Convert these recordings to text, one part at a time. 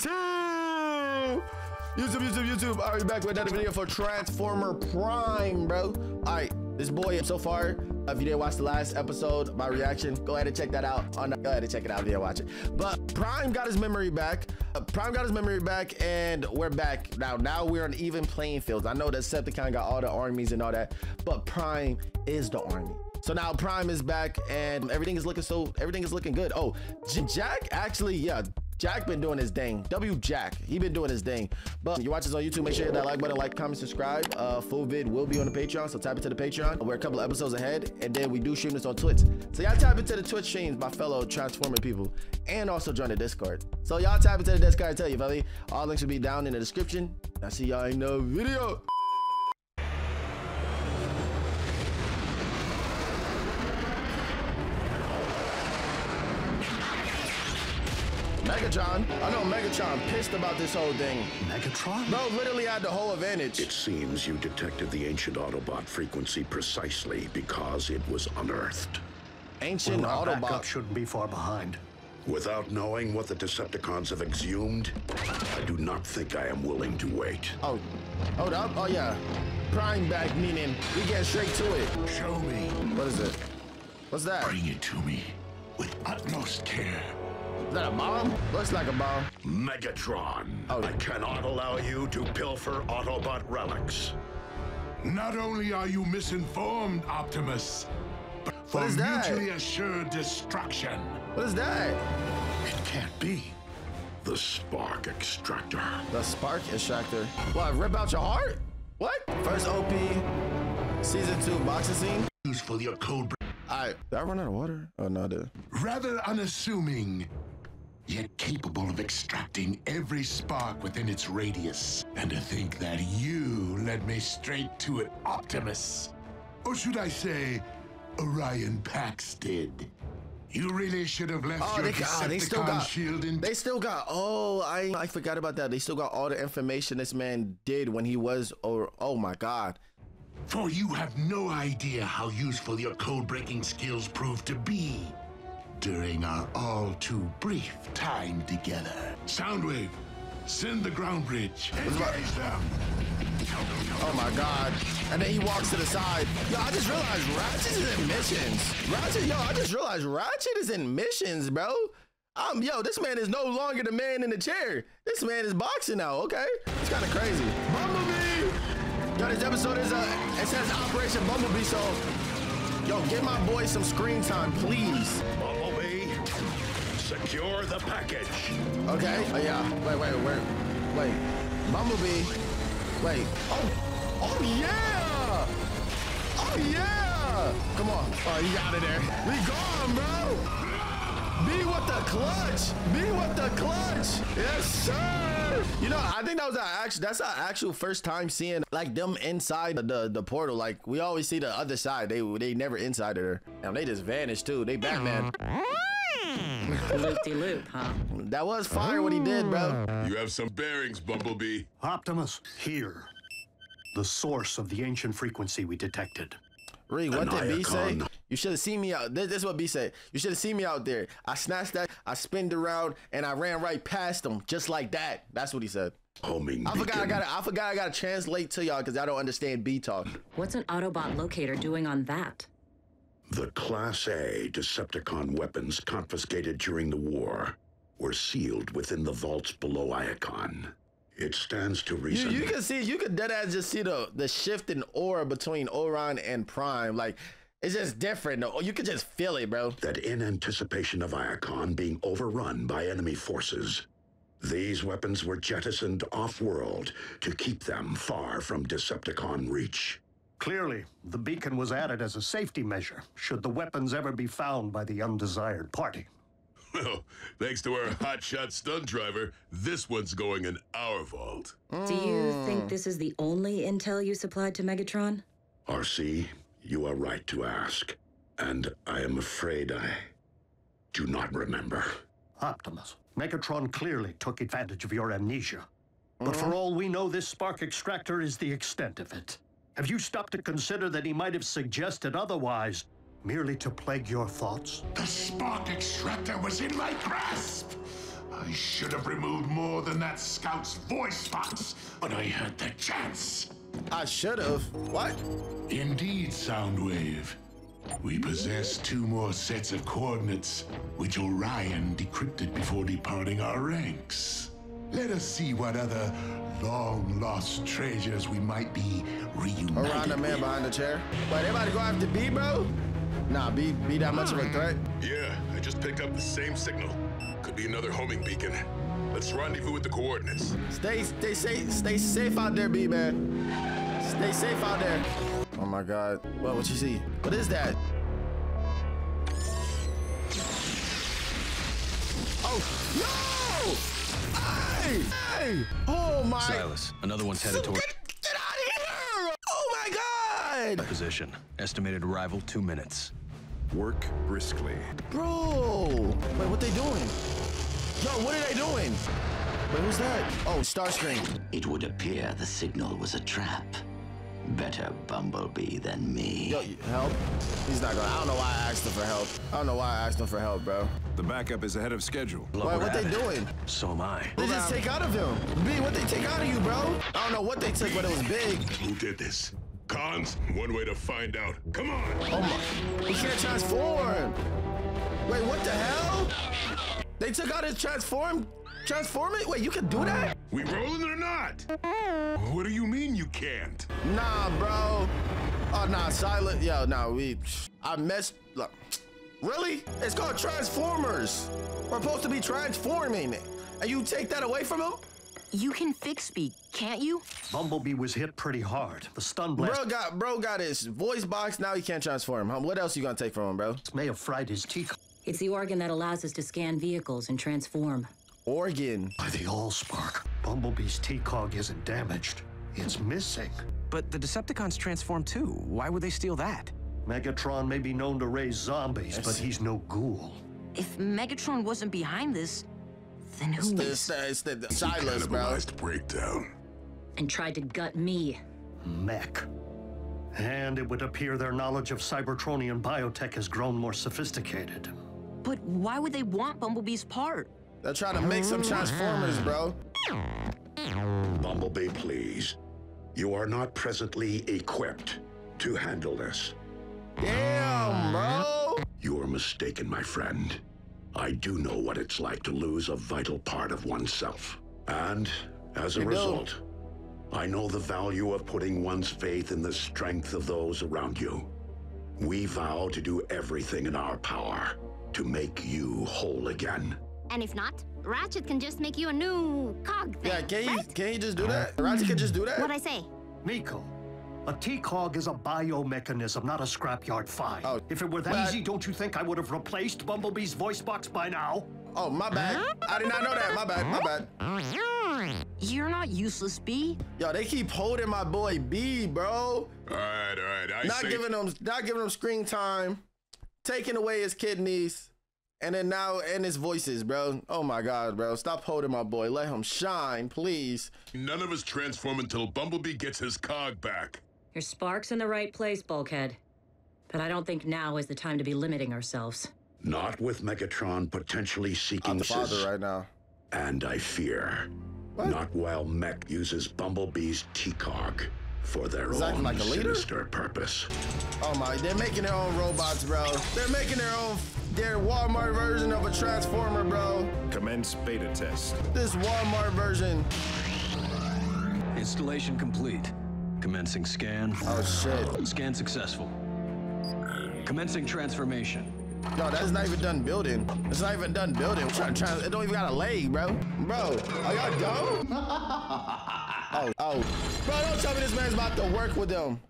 YouTube! YouTube! All right, back with another video for Transformer Prime, bro. All right, this boy so far. If you didn't watch the last episode, my reaction, go ahead and check that out. Oh, no, go ahead and check it out if you didn't watch it. But Prime got his memory back. Prime got his memory back, and we're back now. Now we're on even playing fields. I know Decepticon got all the armies and all that, but Prime is the army. So now Prime is back, and everything is looking good. Oh, Jack actually, yeah. Jack been doing his thing. Jack, he been doing his thing. But you watch this on YouTube, make sure you hit that like button, like, comment, subscribe. Full vid will be on the Patreon, so tap into the Patreon. We're a couple of episodes ahead, and then we do stream this on Twitch. So y'all tap into the Twitch streams, my fellow Transformer people, and also join the Discord. So y'all tap into the Discord, I tell you, buddy. All links will be down in the description. I'll see y'all in the video. Megatron, I know Megatron pissed about this whole thing. Megatron? Bro, literally had the whole advantage. It seems you detected the ancient Autobot frequency precisely because it was unearthed. Ancient Autobot shouldn't be far behind. Without knowing what the Decepticons have exhumed, I do not think I am willing to wait. Oh, hold up. Oh, yeah. Prime back, meaning we get straight to it. Show me. What is it? What's that? Bring it to me with utmost care. Is that a bomb? Looks like a bomb. Megatron, oh. I cannot allow you to pilfer Autobot relics. Not only are you misinformed, Optimus, but for mutually assured destruction. What is that? It can't be. The Spark Extractor. The Spark Extractor? What, rip out your heart? What? First OP, Season 2 boxing scene. Use for your code. Did I run out of water? Oh, no, I did. Rather unassuming, yet capable of extracting every spark within its radius. And to think that you led me straight to it, Optimus. Or should I say, Orion Pax did. You really should have left your Decepticon shield in. They still got, oh, I forgot about that. They still got all the information this man did when he was, oh my God. For you have no idea how useful your code-breaking skills proved to be during our all-too-brief time together. Soundwave, send the ground bridge. Engage them. Oh my God. And then he walks to the side. Yo, I just realized Ratchet is in missions. Ratchet is in missions, bro. Yo, this man is no longer the man in the chair. This man is boxing now, okay? It's kind of crazy. Bumblebee! Yo, this episode is it says Operation Bumblebee, so yo, give my boy some screen time, please. Bumblebee, secure the package. Okay. Oh yeah. Wait. Bumblebee. Wait. Oh yeah. Come on. Oh, he out of there. We gone, bro. Be with the clutch. Yes, sir. You know, I think that was our actual first time seeing like them inside the portal. Like we always see the other side. They never inside her. And they just vanished too. They Batman. Loop-de-loop, huh? That was fire what he did, bro. You have some bearings, Bumblebee. Optimus, here. The source of the ancient frequency we detected. What did B say? You should have seen me out. This is what B said. You should have seen me out there. I snatched that, I spinned around, and I ran right past them, just like that. That's what he said. Homing beacon. I forgot I gotta translate to y'all because I don't understand B talk. What's an Autobot locator doing on that? The Class A Decepticon weapons confiscated during the war were sealed within the vaults below Iacon. It stands to reason. You can see, you could deadass just see the shift in aura between Orion and Prime. Like, it's just different. You could just feel it, bro. That in anticipation of Iacon being overrun by enemy forces, these weapons were jettisoned off-world to keep them far from Decepticon reach. Clearly, the beacon was added as a safety measure, should the weapons ever be found by the undesired party. Well, thanks to our hotshot stunt driver, this one's going in our vault. Do you think this is the only intel you supplied to Megatron? Arcee, you are right to ask. And I am afraid I do not remember. Optimus, Megatron clearly took advantage of your amnesia. But for all we know, this spark extractor is the extent of it. Have you stopped to consider that he might have suggested otherwise? Merely to plague your thoughts? The spark extractor was in my grasp. I I should have removed more than that scout's voice box when I had the chance. I should have? What? Indeed, Soundwave. We possess two more sets of coordinates, which Orion decrypted before departing our ranks. Let us see what other long-lost treasures we might be reunited with. Orion, the man behind the chair. Wait, everybody go after B, bro? Nah, B that much of a threat? Yeah, I just picked up the same signal. Could be another homing beacon. Let's rendezvous with the coordinates. Stay safe out there, B-man. Stay safe out there. Oh my God. What? What you see? What is that? Oh no! Hey! Hey! Oh my! Silas, another one's headed toward. Get out of here! Oh my God! Position. Estimated arrival 2 minutes. Work briskly. Bro! Wait, what they doing? Yo, what are they doing? Wait, who's that? Oh, Starscream. It would appear the signal was a trap. Better Bumblebee than me. Yo, help? He's not gonna. I don't know why I asked him for help. I don't know why I asked him for help, bro. The backup is ahead of schedule. Look, wait, what they doing? So am I. They just take out of him. B, what they take out of you, bro? I don't know what they took, but it was big. Who did this? Cons? One way to find out. Come on. Oh my. He can't transform. Wait, what the hell? They took out his transform? Transform it? Wait, you can do that? We rolling or not? What do you mean you can't? Nah, bro. Oh, nah, silent. Yo, nah, I messed. Look. Really? It's called Transformers. We're supposed to be transforming it. And you take that away from him? You can fix B, can't you? Bumblebee was hit pretty hard. The stun blast. Bro got his voice box. Now he can't transform. What else you gonna take from him, bro? This may have fried his T-cog. It's the organ that allows us to scan vehicles and transform. Organ? By the Allspark, Bumblebee's T-cog isn't damaged. It's missing. But the Decepticons transform too. Why would they steal that? Megatron may be known to raise zombies, but he's no ghoul. If Megatron wasn't behind this, then who was? It's the Silas, bro. Breakdown. And tried to gut me. Mech. And it would appear their knowledge of Cybertronian biotech has grown more sophisticated. But why would they want Bumblebee's part? They're trying to make some transformers, bro. Bumblebee, please. You are not presently equipped to handle this. Damn, bro. You are mistaken, my friend. I do know what it's like to lose a vital part of oneself. And as a result, I know the value of putting one's faith in the strength of those around you. We vow to do everything in our power to make you whole again. And if not, Ratchet can just make you a new cog thing. Yeah, can he just do that? Ratchet can just do that? What'd I say? Miko, a T-cog is a biomechanism, not a scrapyard find. Oh, if it were that easy, don't you think I would have replaced Bumblebee's voice box by now? Oh, my bad. I did not know that. My bad, You're not useless, B. Yo, they keep holding my boy B, bro. All right. Not giving him screen time, taking away his kidneys. And then now, and his voices, bro. Oh my God, bro. Stop holding my boy. Let him shine, please. None of us transform until Bumblebee gets his cog back. Your spark's in the right place, Bulkhead. But I don't think now is the time to be limiting ourselves. Not with Megatron potentially seeking the father right now. And I fear, not while Mech uses Bumblebee's T-cog for their own sinister purpose. Oh my, they're making their own robots, bro. They're making their own... Their Walmart version of a transformer, bro. Commence beta test. This Walmart version. Installation complete. Commencing scan. Oh shit. Scan successful. Commencing transformation. No, that's not even done building. It's not even done building. It don't even got a leg, bro. Bro, are y'all dumb? Bro, don't tell me this man's about to work with them.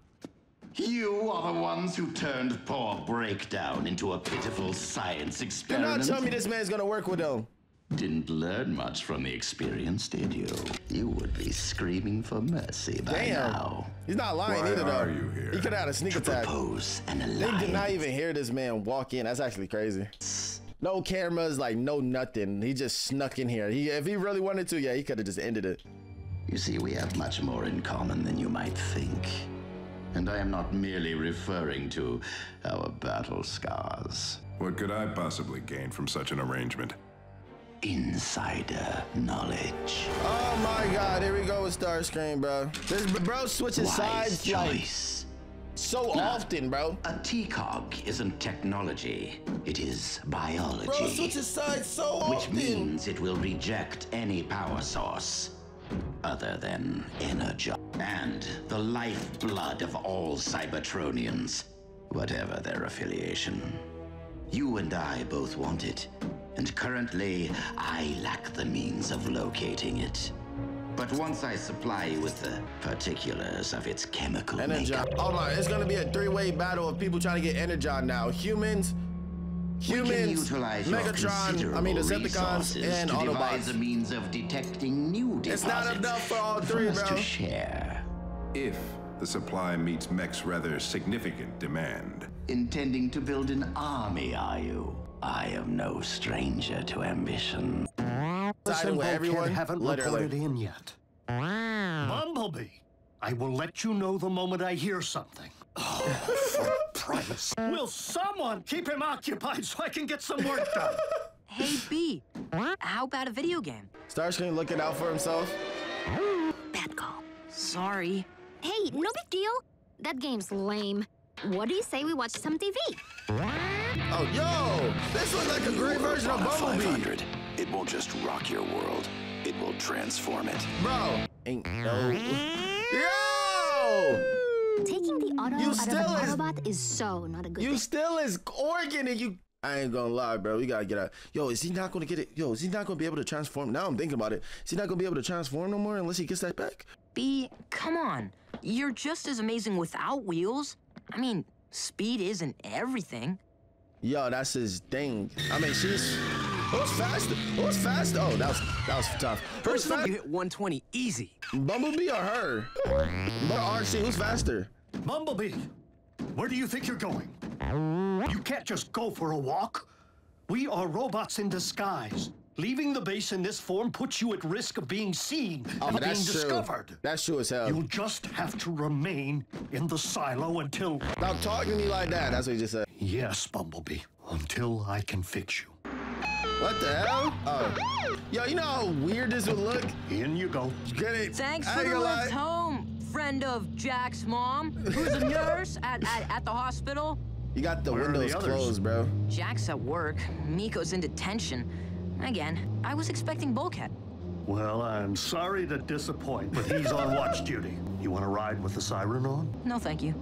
You are the ones who turned poor Breakdown into a pitiful science experiment. Do not tell me this man's gonna work with them. Didn't learn much from the experience, did you? You would be screaming for mercy by now. He's not lying either, though. Why are you here? He could have had a sneak attack. They did not even hear this man walk in. That's actually crazy. No cameras, like no nothing. He just snuck in here. If he really wanted to, yeah, he could have just ended it. You see, we have much more in common than you might think. And I am not merely referring to our battle scars. What could I possibly gain from such an arrangement? insider knowledge. Oh my God, here we go with Starscream, bro. This bro switches sides choice. Like so now, often, bro. A T-cog isn't technology, it is biology. Bro switches sides so often. Which means it will reject any power source other than Energon. And the lifeblood of all Cybertronians, whatever their affiliation. You and I both want it, and currently I lack the means of locating it. But once I supply you with the particulars of its chemical makeup... Hold on, it's gonna be a three-way battle of people trying to get Energon now. Humans, Megatron, Decepticons, and Autobots. To devise a means of detecting new deposits. It's not enough for all three, bro. To share. If the supply meets Mech's rather significant demand. Intending to build an army, are you? I am no stranger to ambition. Bulkhead haven't reported in yet. Bumblebee, I will let you know the moment I hear something. Oh, price. Will someone keep him occupied so I can get some work done? Hey, B, how about a video game? Starscream looking out for himself. Bad call. Sorry. Hey, no big deal. That game's lame. What do you say we watch some TV? Oh, yo! This looks like a great version of Bumblebee. It won't just rock your world. It will transform it. Bro! Ain't no... Yo! Taking the auto out of Autobot is so not a good thing. You still is organ and you... I ain't gonna lie, bro. We gotta get out. Yo, is he not gonna get it? Yo, is he not gonna be able to transform? Now I'm thinking about it. Is he not gonna be able to transform no more unless he gets that back? B, come on. You're just as amazing without wheels. I mean, speed isn't everything. Yo, that's his thing. I mean, she's... Who's faster? Who's faster? Oh, that was tough. Who's faster? You hit 120 easy. Bumblebee or her? But Arcee, who's faster? Bumblebee, where do you think you're going? You can't just go for a walk. We are robots in disguise. Leaving the base in this form puts you at risk of being seen and being discovered. True. That's true as hell. You'll just have to remain in the silo until... Stop talking to me like that. That's what you just said. Yes, Bumblebee. Until I can fix you. What the hell? Oh. Yo, you know how weird this would look? In you go. Get it. Thanks for the lift home, friend of Jack's mom, who's a nurse at the hospital. You got the windows closed, bro. Jack's at work. Miko's in detention. Again, I was expecting Bulkhead. Well, I'm sorry to disappoint, but he's on watch duty. You want to ride with the siren on? No, thank you.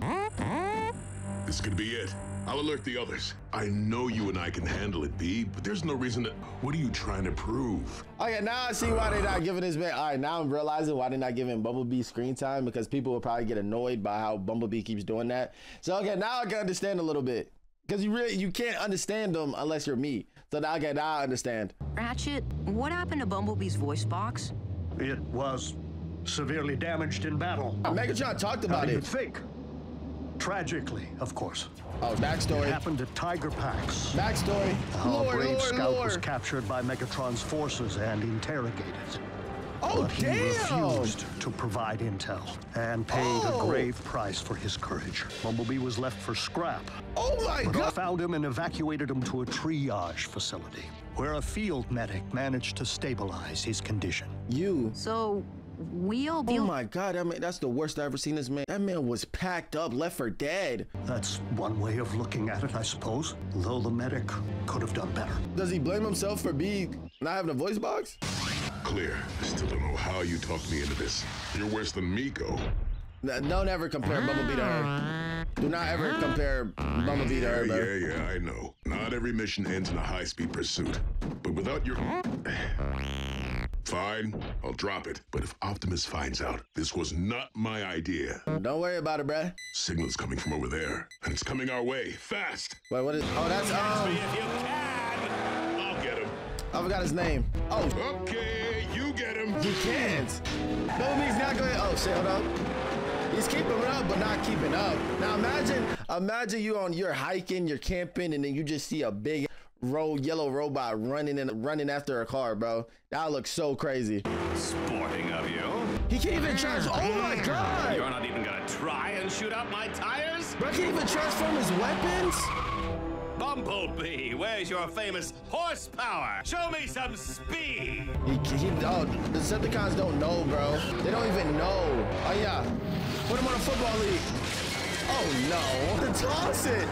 This could be it. I'll alert the others. I know you and I can handle it, B, but there's no reason to... What are you trying to prove? Okay, now I see why they're not giving this man... All right, now I'm realizing why they're not giving Bumblebee screen time, because people will probably get annoyed by how Bumblebee keeps doing that. So, okay, now I can understand a little bit. Because you can't understand them unless you're me. So now, okay, now I understand. Ratchet, what happened to Bumblebee's voice box? It was severely damaged in battle. Megatron talked about it. How do you think? Tragically, of course. Oh, backstory. It happened to Tyger Pax. Backstory. Our brave scout was captured by Megatron's forces and interrogated. Oh, but damn! He refused to provide intel and paid a grave price for his courage. Bumblebee was left for scrap. Oh my God! But I found him and evacuated him to a triage facility, where a field medic managed to stabilize his condition. So. Oh my God, I mean, that's the worst I've ever seen this man. That man was packed up, left for dead. That's one way of looking at it, I suppose. Though the medic could have done better. Does he blame himself for not having a voice box? Clear. I still don't know how you talked me into this. You're worse than Miko. Don't ever compare Bumblebee to her. Do not ever compare Bumblebee to her, bro. Yeah, I know. Not every mission ends in a high-speed pursuit. But without your... Fine, I'll drop it. But if Optimus finds out, this was not my idea. Don't worry about it, bruh. Signal's coming from over there, and it's coming our way, fast. Wait, what is... Oh, that's... If you can, I'll get him. I forgot his name. Oh. Okay, you get him. You can't. Bumblebee's not going... Oh, shit, hold up. He's keeping up, but not keeping up. Now, imagine you're hiking, you're camping, and then you just see a big... yellow robot running after a car, bro. That looks so crazy. Sporting of you. He can't even transform. Oh my God! You're not even gonna try and shoot out my tires? Bro, can't even transform his weapons? Bumblebee, where's your famous horsepower? Show me some speed! Oh, the Decepticons don't know, bro. They don't even know. Oh, yeah. Put him on a football league. Oh, no. Toss it.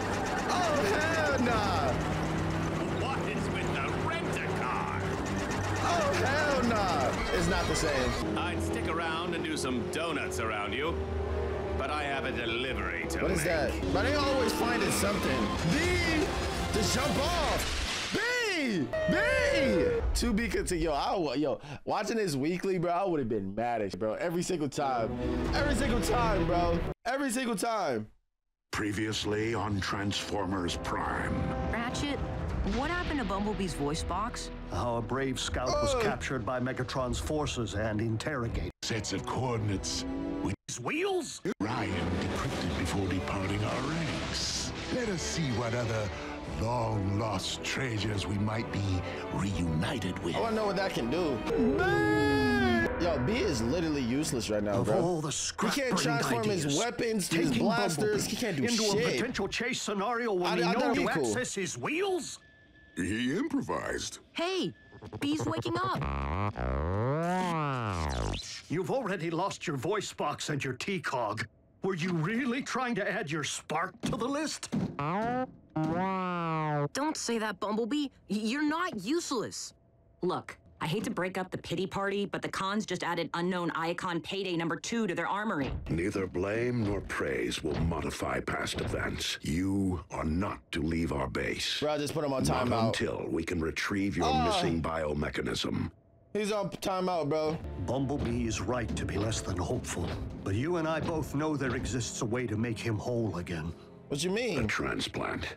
Oh, hell nah. What is with the rent-a-car? Oh, hell nah. It's not the same. I'd stick around and do some donuts around you, but I have a delivery to make. What is that? But they always find it something. B, just jump off. B. To be continued. Yo, watching this weekly, bro, I would have been mad at you, bro. Every single time, bro. Previously on Transformers Prime. Ratchet, what happened to Bumblebee's voice box? Our brave scout was captured by Megatron's forces and interrogated. Sets of coordinates. With his wheels? Ryan decrypted before departing our ranks. Let us see what other long-lost treasures we might be reunited with. I want to know what that can do. Yo, B is literally useless right now, bro. He can't transform his weapons, his blasters. He can't do shit. Into a potential chase scenario where we know to access his wheels? He improvised. Hey! B's waking up. You've already lost your voice box and your T-cog. Were you really trying to add your spark to the list? Don't say that, Bumblebee. You're not useless. Look, I hate to break up the pity party, but the cons just added unknown Iacon payday number 2 to their armory. Neither blame nor praise will modify past events. You are not to leave our base. Bro, just put him on timeout. Not until we can retrieve your missing biomechanism. He's on timeout, bro. Bumblebee is right to be less than hopeful, but you and I both know there exists a way to make him whole again. What you mean? A transplant,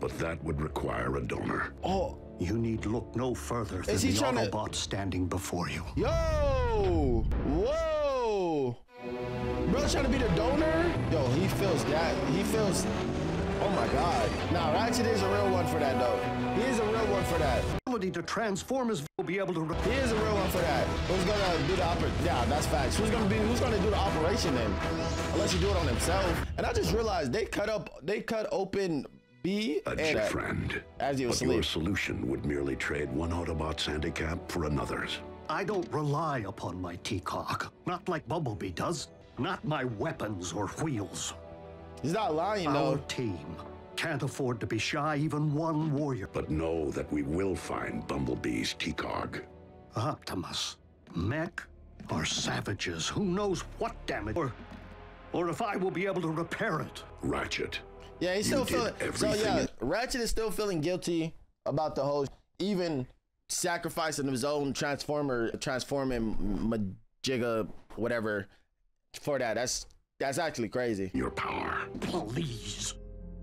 but that would require a donor. Oh. You need look no further than the Autobot standing before you. Yo! Whoa! Bro, trying to be the donor? Yo, he feels that. He feels... Oh, my God. Nah, Ratchet is a real one for that, though. He is a real one for that. Ability to transform is... We'll be able to... He is a real one for that. Who's gonna do the operation? Yeah, that's facts. Who's gonna do the operation then? Unless you do it on himself. And I just realized they cut open... B and friend. As you sleep. Your solution would merely trade one Autobot's handicap for another's. I don't rely upon my T-cog. Not like Bumblebee does. Not my weapons or wheels. He's not lying, though. Our team can't afford to be shy even one warrior. But know that we will find Bumblebee's T-cog. Optimus, Mech, or savages. Who knows what damage or if I will be able to repair it. Ratchet. Yeah, he's still feeling. So yeah, Ratchet is still feeling guilty about the whole, even sacrificing his own transforming Majiga whatever for that. That's actually crazy. Your power, please.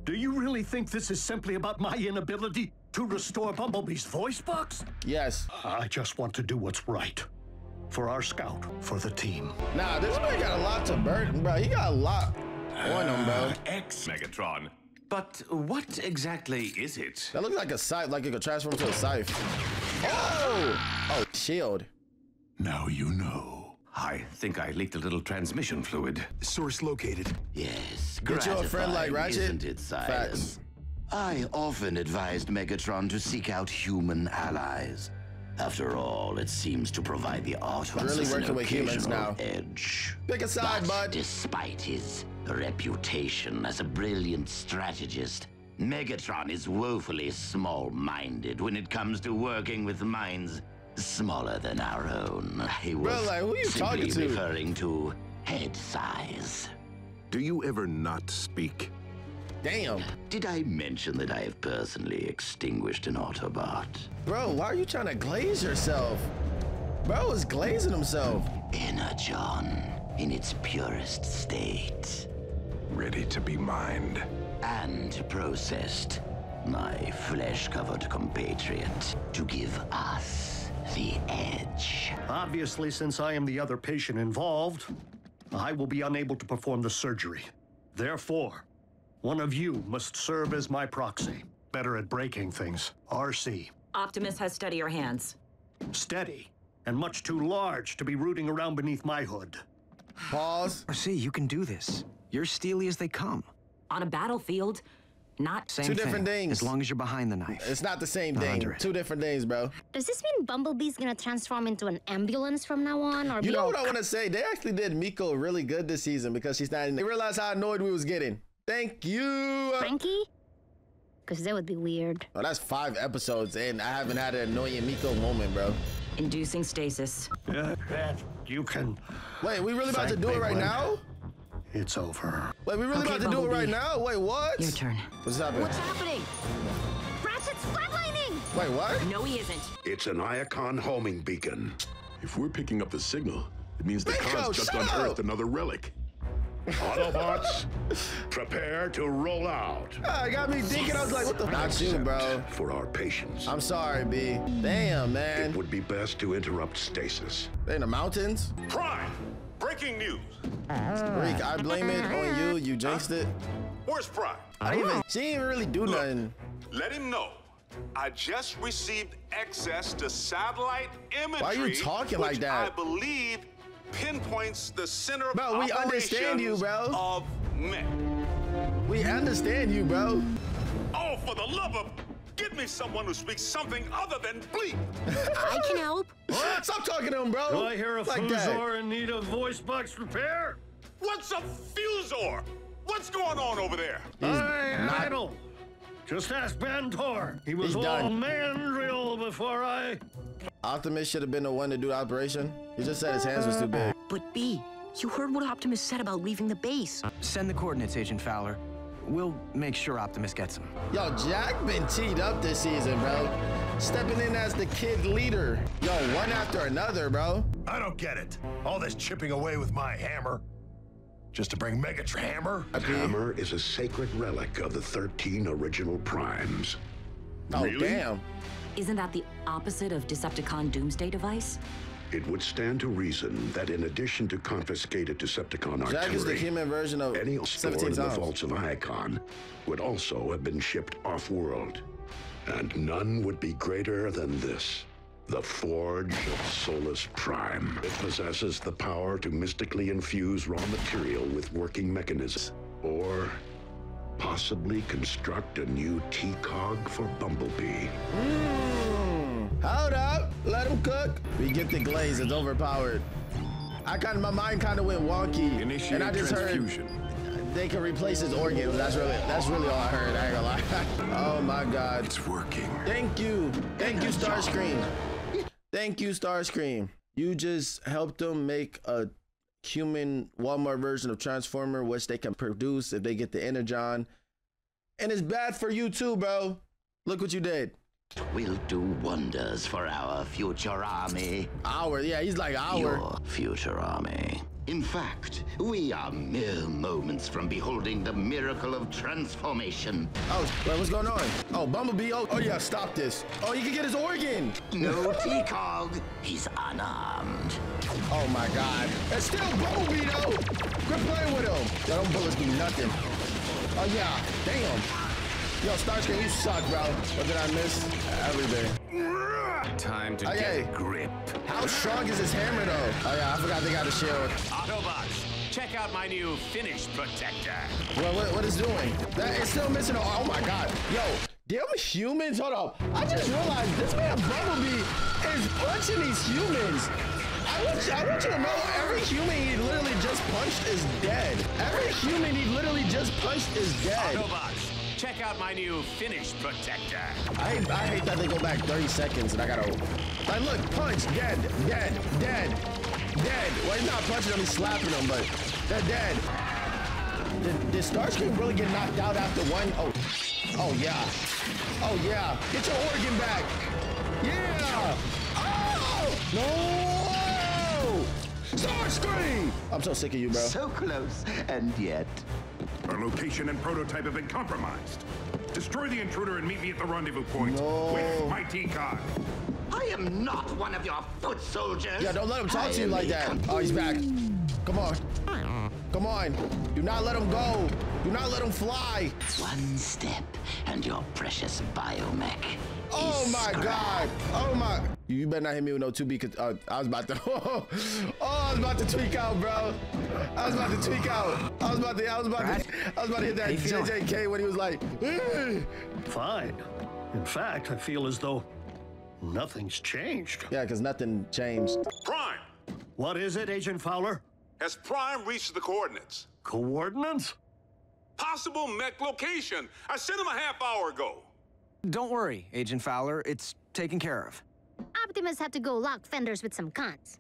Do you really think this is simply about my inability to restore Bumblebee's voice box? Yes. I just want to do what's right. For our scout, for the team. Nah, this man got a lot to burden, bro. He got a lot. Ex-Megatron. But what exactly is it? That looks like a scythe, like it could transform into a scythe. Oh! Oh, shield. Now you know. I think I leaked a little transmission fluid. Source located. Yes, get you a friend like Ratchet? Isn't it, Silas? Facts. I often advised Megatron to seek out human allies. After all, it seems to provide the Autobots really working with humans now. Edge. Pick a side, bud. Despite his reputation as a brilliant strategist, Megatron is woefully small-minded when it comes to working with minds smaller than our own. He was referring to head size. Do you ever not speak? Damn. Did I mention that I have personally extinguished an Autobot? Bro, why are you trying to glaze yourself? Bro is glazing himself. Energon, in its purest state. Ready to be mined. And processed. My flesh-covered compatriot to give us the edge. Obviously, since I am the other patient involved, I will be unable to perform the surgery. Therefore, one of you must serve as my proxy. Better at breaking things. Arcee. Optimus has steadier hands. Steady, and much too large to be rooting around beneath my hood. Pause. Arcee, you can do this. You're steely as they come. On a battlefield, Not same thing. Two different things. As long as you're behind the knife. It's not the same thing. Two different things, bro. Does this mean Bumblebee's gonna transform into an ambulance from now on? Or you know what I want to say? They actually did Miko really good this season because she's not in. They realized how annoyed we was getting. Thank you. Frankie? Because that would be weird. Oh, that's 5 episodes and I haven't had an annoying Miko moment, bro. Inducing stasis. Yeah, you can. Wait, we really about to do it right now? It's over. Wait, we really about to do it right now? Wait, what? Your turn. What's happening? What's happening? Ratchet's flatlining! Wait, what? No, he isn't. It's an Iacon homing beacon. If we're picking up the signal, it means the cons just unearthed another relic. Autobots, prepare to roll out. I got me thinking. I was like, what the fuck, you, bro? For our patience. I'm sorry, B. Damn, man. It would be best to interrupt stasis. They're in the mountains? Prime, breaking news. Reek, I blame it on you. You jinxed it. Where's Prime? She didn't really do nothing. Let him know. I just received access to satellite imagery. Why are you talking like that? I believe pinpoints the center of operations of Mech. We understand you, bro. Oh, for the love of... Get me someone who speaks something other than bleep. I can help. Stop talking to him, bro. Do I hear a fusor in need of voice box repair? What's a fusor? What's going on over there? I don't. Just ask Bantor. He was all mandrill before I... Optimus should have been the one to do the operation. He just said his hands was too big. But B, you heard what Optimus said about leaving the base. Send the coordinates, Agent Fowler. We'll make sure Optimus gets him. Yo, Jack been teed up this season, bro. Stepping in as the kid leader. Yo, one after another, bro. I don't get it. All this chipping away with my hammer. Just to bring Megatron hammer? The hammer is a sacred relic of the 13 original primes. Oh, really? Damn. Isn't that the opposite of Decepticon doomsday device? It would stand to reason that in addition to confiscated Decepticon artillery, Jack is the human version of any stored in the vaults of Iacon would also have been shipped off-world. And none would be greater than this, the Forge of Solus Prime. It possesses the power to mystically infuse raw material with working mechanisms, or possibly construct a new T-cog for Bumblebee. Hold up, let him cook. We get the glaze, it's overpowered. My mind kind of went wonky. Initiate and I just transfusion. Heard they can replace his organs. That's really all I heard, I ain't gonna lie. Oh my God. It's working. Thank you. Thank you, Starscream. Thank you, Starscream. You just helped them make a human Walmart version of Transformer, which they can produce if they get the Energon. And it's bad for you too, bro. Look what you did. Will do wonders for our future army. Our, yeah, he's like our. Your future army. In fact, we are mere moments from beholding the miracle of transformation. Oh, wait, what's going on? Oh, Bumblebee, oh yeah, stop this. Oh, you can get his organ. No T-cog, he's unarmed. Oh my God. It's still Bumblebee though. Quit playing with him. Yo, them bullets do nothing. Oh yeah, damn. Yo, Starscream, you suck, bro. What did I miss? Everything. Time to get a grip. How strong is his hammer, though? Oh, yeah, I forgot they got a shield. Autobots, check out my new finish protector. Well, what is doing? That is still missing. Oh, my God. Yo, damn humans. Hold up. I just realized this man, Bumblebee, is punching these humans. I want you to know every human he literally just punched is dead. Every human he literally just punched is dead. Autobots. Check out my new finish protector. I hate that they go back 30 seconds and I gotta... Like, look, punch, dead, dead, dead, dead. Well, he's not punching them, he's slapping them, but they're dead. Did Starscream really get knocked out after one? Oh yeah. Oh, yeah. Get your organ back. Yeah. Oh! No! Starscream! I'm so sick of you, bro. So close, and yet... Our location and prototype have been compromised. Destroy the intruder and meet me at the rendezvous point with my T-cog. I am not one of your foot soldiers. Yeah, don't let him talk to you like that. Oh, he's back. Come on. Come on. Do not let him go. Do not let him fly. One step and your precious biomech Oh my god. Oh my. You better not hit me with no 2B because I was about to. Oh, I was about to tweak out, bro. I was about to tweak out. I was about to hit that JJK when he was like, fine. In fact, I feel as though nothing's changed. Yeah, because nothing changed. Prime. What is it, Agent Fowler? Has Prime reached the coordinates? Coordinates? Possible mech location. I sent him a half hour ago. Don't worry, Agent Fowler. It's taken care of. Optimus had to go lock fenders with some cons.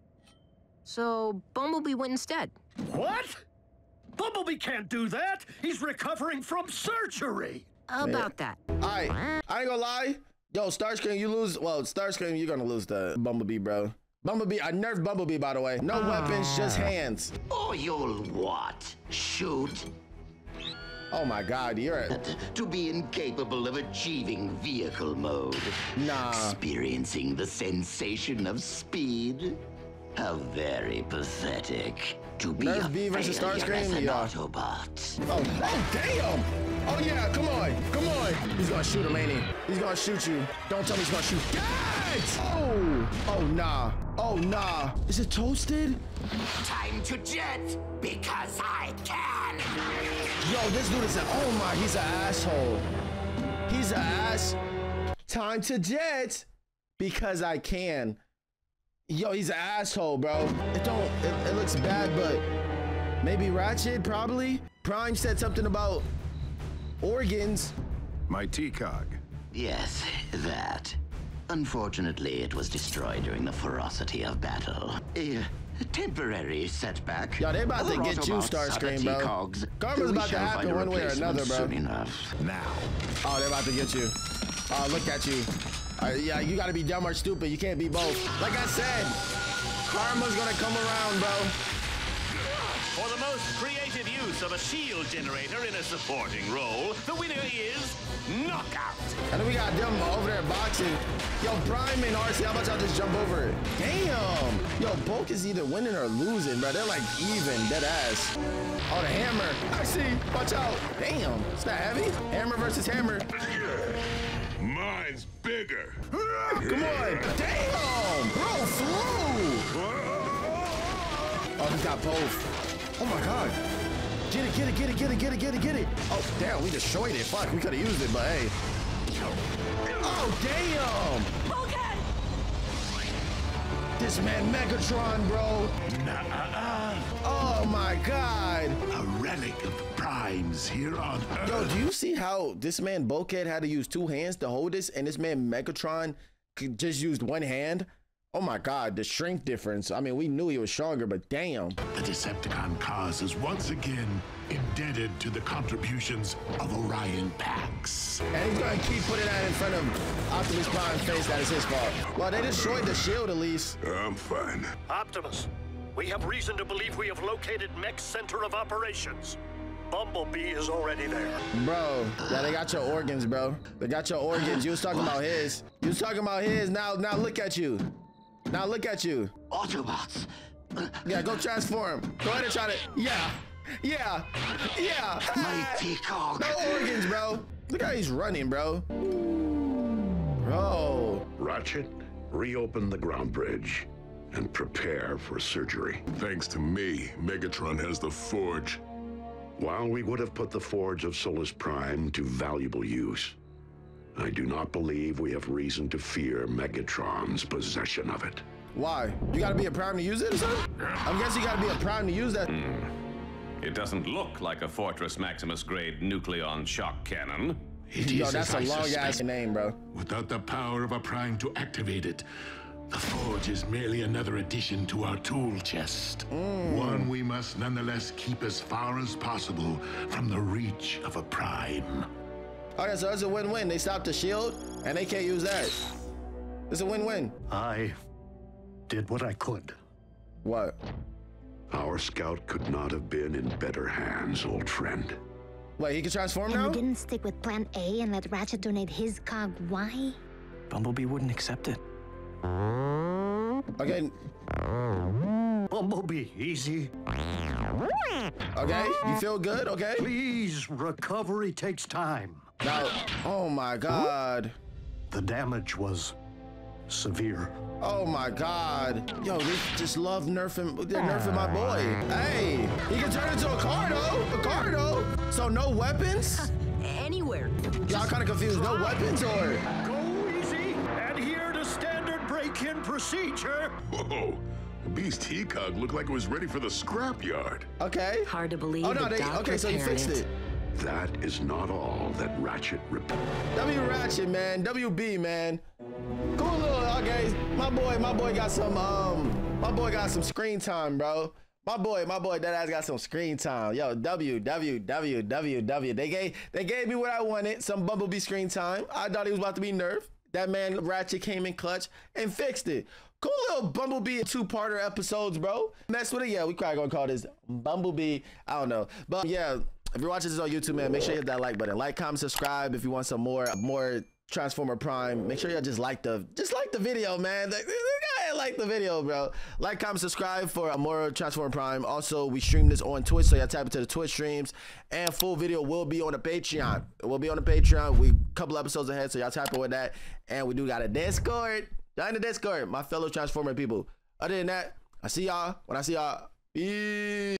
So Bumblebee went instead. What? Bumblebee can't do that. He's recovering from surgery. How about that? All right. I ain't gonna lie. Yo, Starscream, you lose. Well, Starscream, you're gonna lose the Bumblebee, bro. Bumblebee, I nerfed Bumblebee, by the way. No weapons, just hands. Oh, you'll what? Shoot? Oh my god, you're it. To be incapable of achieving vehicle mode. Nah. Experiencing the sensation of speed. How very pathetic. To be Nerf B versus Starscream, Autobot. Oh, damn! Oh yeah, come on, come on. He's gonna shoot him, ain't he? He's gonna shoot you. Don't tell me he's gonna shoot. Yes! Oh! Oh nah. Oh nah. Is it toasted? Time to jet, because I can. Yo, this dude is an he's an asshole. He's an ass. Time to jet, because I can. Yo, he's an asshole, bro. It looks bad, but maybe Ratchet, probably. Prime said something about organs. My T-cog. Yes, that. Unfortunately, it was destroyed during the ferocity of battle. A temporary setback. Yo, they about to get you, Starscream, bro. Karma's about to happen one way or another, bro. Soon enough. Now. Oh, they're about to get you. Oh, look at you. Yeah, you gotta be dumb or stupid. You can't be both. Like I said, karma's gonna come around, bro. For the most creative use of a shield generator in a supporting role, the winner is Knockout. And then we got them over there boxing. Yo, Prime and Arcee, how about y'all just jump over it? Damn. Yo, Bulk is either winning or losing, bro. They're like even, dead ass. Oh, the hammer. Arcee, watch out. Damn, it's not heavy. Hammer versus hammer. Mine's bigger. Come on. Damn! Bro, flew! Oh, he's got both. Oh, my God. Get it, get it, get it, get it, get it, get it, get it. Oh, damn, we destroyed it. Fuck, we could have used it, but hey. Oh, damn! Bulkhead! This man Megatron, bro. Nuh-uh-uh. Oh, my God. A relic of Primes here on Earth. Yo, do you see how this man Bulkhead had to use two hands to hold this, and this man Megatron just used one hand? Oh my God, the strength difference. I mean, we knew he was stronger, but damn. The Decepticon cause is once again indebted to the contributions of Orion Pax. And he's gonna keep putting that in front of Optimus Prime's face. That is his fault. Well, they destroyed the shield at least. I'm fine. Optimus, we have reason to believe we have located Mech's center of operations. Bumblebee is already there. Bro, yeah, they got your organs, bro. They got your organs. You was talking about his. You was talking about his. Now look at you. Now look at you. Autobots. Yeah, go transform. Go ahead and try to. Yeah. Yeah. Yeah. My T-cog. No organs, bro. Look how he's running, bro. Bro. Ratchet, reopen the ground bridge and prepare for surgery. Thanks to me, Megatron has the forge. While we would have put the Forge of Solus Prime to valuable use, I do not believe we have reason to fear Megatron's possession of it. Why? You gotta be a Prime to use it or something? I guess you gotta be a Prime to use that. It doesn't look like a Fortress Maximus-grade nucleon shock cannon. Yo, that's a long-ass name, bro. Without the power of a Prime to activate it, the Forge is merely another addition to our tool chest. One we must nonetheless keep as far as possible from the reach of a Prime. Alright, so that's a win-win. They stopped the shield, and they can't use that. It's a win-win. I did what I could. What? Our scout could not have been in better hands, old friend. Wait, he can transform now? And we didn't stick with plan A and let Ratchet donate his cog. Why? Bumblebee wouldn't accept it. Okay. Bumblebee, easy. Okay, you feel good, okay? Please, recovery takes time. Now, oh my God. The damage was severe. Oh my God. Yo, they just love nerfing. They're nerfing my boy. Hey, he can turn into a car though. A car though. So no weapons? Anywhere. Y'all kind of confused. No weapons or? Go easy. Adhere to standard break-in procedure. Whoa. Beast T-cog looked like it was ready for the scrapyard. Okay. Hard to believe. Oh no, they, okay, so you fixed it. That is not all that Ratchet reported. W Ratchet, man. WB, man. Cool little, okay. My boy got some screen time, bro. My boy, that ass got some screen time. Yo, W. They gave me what I wanted, some Bumblebee screen time. I thought he was about to be nerfed. That man Ratchet came in clutch and fixed it. Cool little Bumblebee two-parter episodes, bro. Mess with it, yeah. We probably gonna call this Bumblebee. I don't know, but yeah. If you're watching this on YouTube, man, make sure you hit that like button. Like, comment, subscribe if you want some more Transformer Prime. Make sure y'all just like the video, man. Go ahead, like the video, bro. Like, comment, subscribe for more Transformer Prime. Also, we stream this on Twitch, so y'all tap into the Twitch streams. And full video will be on the Patreon. We'll be on the Patreon. We couple episodes ahead, so y'all tap in with that. And we do got a Discord. Y'all in the Discord, my fellow Transformer people. Other than that, I see y'all. When I see y'all, peace.